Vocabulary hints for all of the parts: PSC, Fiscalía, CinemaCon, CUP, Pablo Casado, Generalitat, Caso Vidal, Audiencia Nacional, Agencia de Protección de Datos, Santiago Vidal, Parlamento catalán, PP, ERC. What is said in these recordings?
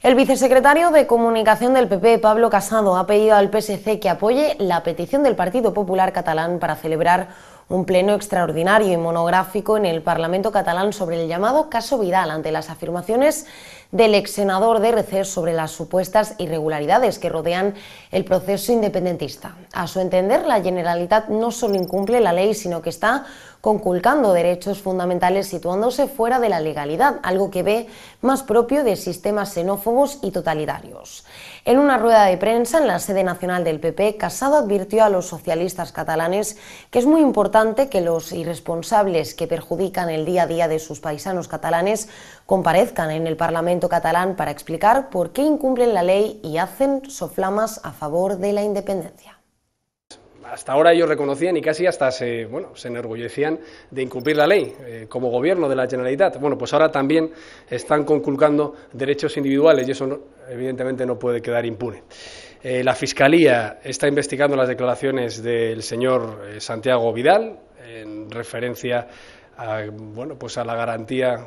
El vicesecretario de Comunicación del PP, Pablo Casado, ha pedido al PSC que apoye la petición del Partido Popular Catalán para celebrar un pleno extraordinario y monográfico en el Parlamento catalán sobre el llamado Caso Vidal ante las afirmaciones del exsenador de ERC sobre las supuestas irregularidades que rodean el proceso independentista. A su entender, la Generalitat no solo incumple la ley, sino que está conculcando derechos fundamentales situándose fuera de la legalidad, algo que ve más propio de sistemas xenófobos y totalitarios. En una rueda de prensa en la sede nacional del PP, Casado advirtió a los socialistas catalanes que es muy importante que los irresponsables que perjudican el día a día de sus paisanos catalanes comparezcan en el Parlamento catalán para explicar por qué incumplen la ley y hacen soflamas a favor de la independencia. Hasta ahora ellos reconocían y casi hasta se enorgullecían de incumplir la ley como gobierno de la Generalitat. Bueno, pues ahora también están conculcando derechos individuales y eso evidentemente no puede quedar impune. La Fiscalía está investigando las declaraciones del señor Santiago Vidal en referencia a, a la garantía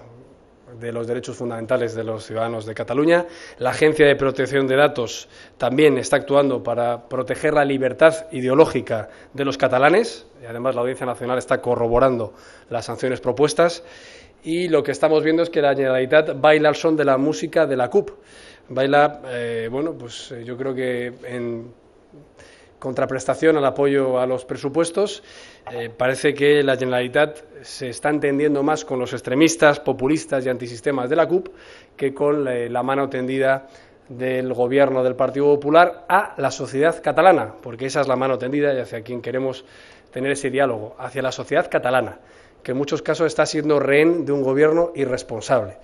de los derechos fundamentales de los ciudadanos de Cataluña. La Agencia de Protección de Datos también está actuando para proteger la libertad ideológica de los catalanes. Y además, la Audiencia Nacional está corroborando las sanciones propuestas. Y lo que estamos viendo es que la Generalitat baila al son de la música de la CUP. Baila, yo creo que en contraprestación al apoyo a los presupuestos, parece que la Generalitat se está entendiendo más con los extremistas, populistas y antisistemas de la CUP que con la mano tendida del gobierno del Partido Popular a la sociedad catalana, porque esa es la mano tendida y hacia quien queremos tener ese diálogo, hacia la sociedad catalana, que en muchos casos está siendo rehén de un gobierno irresponsable.